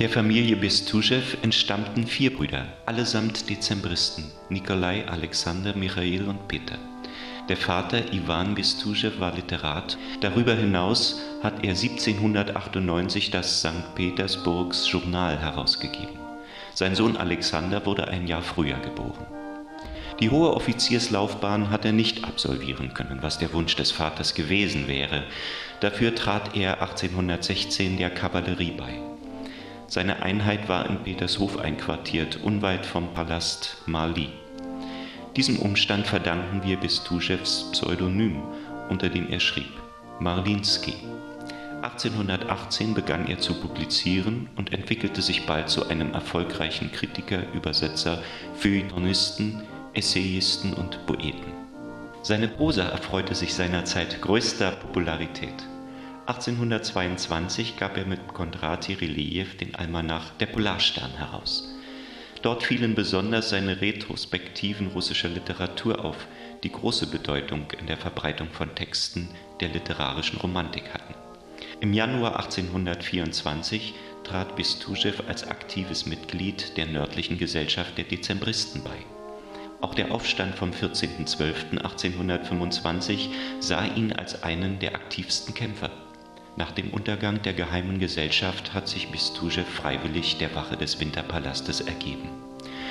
Der Familie Bestuschew entstammten 4 Brüder, allesamt Dezembristen: Nikolai, Alexander, Michael und Peter. Der Vater Ivan Bestuschew war Literat. Darüber hinaus hat er 1798 das St. Petersburgs Journal herausgegeben. Sein Sohn Alexander wurde ein Jahr früher geboren. Die hohe Offizierslaufbahn hat er nicht absolvieren können, was der Wunsch des Vaters gewesen wäre. Dafür trat er 1816 der Kavallerie bei. Seine Einheit war in Petershof einquartiert, unweit vom Palast Mali. Diesem Umstand verdanken wir Bestuschews Pseudonym, unter dem er schrieb: Marlinski. 1818 begann er zu publizieren und entwickelte sich bald zu einem erfolgreichen Kritiker, Übersetzer, Feuilletonisten, Essayisten und Poeten. Seine Prosa erfreute sich seinerzeit größter Popularität. 1822 gab er mit Kondraty Rileyev den Almanach Der Polarstern heraus. Dort fielen besonders seine Retrospektiven russischer Literatur auf, die große Bedeutung in der Verbreitung von Texten der literarischen Romantik hatten. Im Januar 1824 trat Bestuschew als aktives Mitglied der nördlichen Gesellschaft der Dezembristen bei. Auch der Aufstand vom 14.12.1825 sah ihn als einen der aktivsten Kämpfer. Nach dem Untergang der Geheimen Gesellschaft hat sich Bestuschew freiwillig der Wache des Winterpalastes ergeben.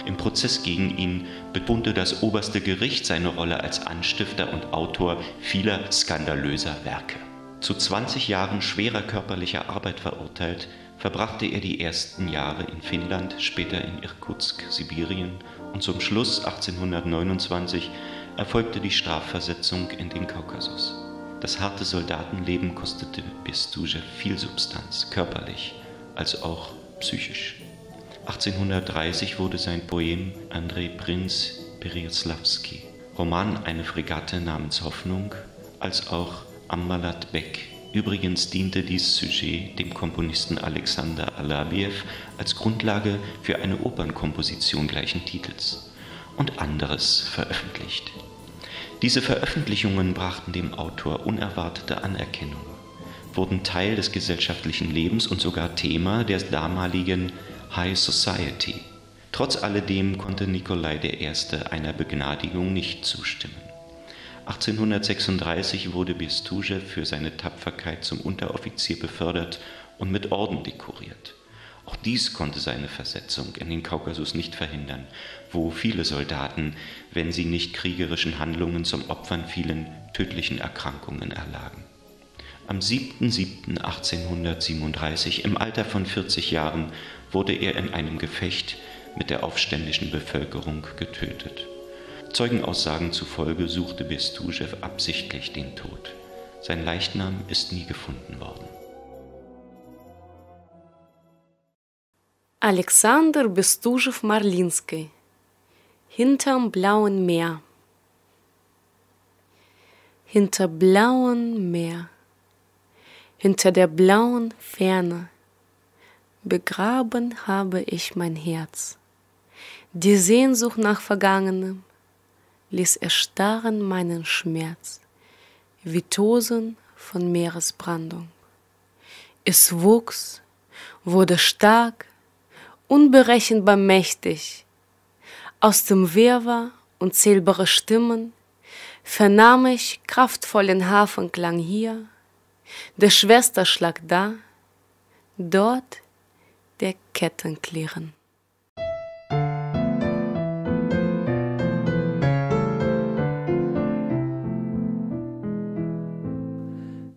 Im Prozess gegen ihn betonte das oberste Gericht seine Rolle als Anstifter und Autor vieler skandalöser Werke. Zu 20 Jahren schwerer körperlicher Arbeit verurteilt, verbrachte er die ersten Jahre in Finnland, später in Irkutsk, Sibirien, und zum Schluss 1829 erfolgte die Strafversetzung in den Kaukasus. Das harte Soldatenleben kostete Bestuschew viel Substanz, körperlich als auch psychisch. 1830 wurde sein Poem Andrei Prinz Pereяslawski, Roman Eine Fregatte namens Hoffnung, als auch Ammalat Beck. Übrigens diente dieses Sujet dem Komponisten Alexander Alabiev als Grundlage für eine Opernkomposition gleichen Titels, und anderes veröffentlicht. Diese Veröffentlichungen brachten dem Autor unerwartete Anerkennung, wurden Teil des gesellschaftlichen Lebens und sogar Thema der damaligen High Society. Trotz alledem konnte Nikolai I. einer Begnadigung nicht zustimmen. 1836 wurde Bestuschew für seine Tapferkeit zum Unteroffizier befördert und mit Orden dekoriert. Auch dies konnte seine Versetzung in den Kaukasus nicht verhindern, wo viele Soldaten, wenn sie nicht kriegerischen Handlungen zum Opfern fielen, tödlichen Erkrankungen erlagen. Am 7.7.1837, im Alter von 40 Jahren, wurde er in einem Gefecht mit der aufständischen Bevölkerung getötet. Zeugenaussagen zufolge suchte Bestuschew absichtlich den Tod. Sein Leichnam ist nie gefunden worden. Alexander Bestuschew Marlinski. Hinterm blauen Meer. Hinter blauem Meer, hinter der blauen Ferne, begraben habe ich mein Herz. Die Sehnsucht nach Vergangenem ließ erstarren meinen Schmerz, wie Tosen von Meeresbrandung. Es wuchs, wurde stark, unberechenbar mächtig. Aus dem Wirrwarr unzählbarer Stimmen vernahm ich kraftvollen Hafenklang hier, der Schwesterschlag da, dort der Kettenklirren.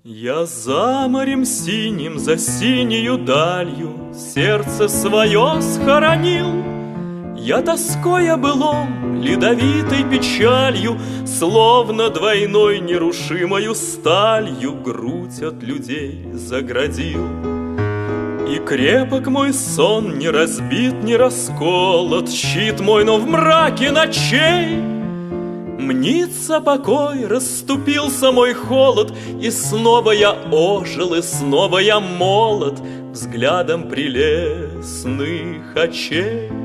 Я за морем синим, за синею далью сердце свое схоронил. Я тоской о былом, ледовитой печалью, словно двойной нерушимою сталью грудь от людей заградил. И крепок мой сон, не разбит, не расколот, щит мой, но в мраке ночей мнится покой, расступился мой холод, и снова я ожил, и снова я молод взглядом прелестных очей.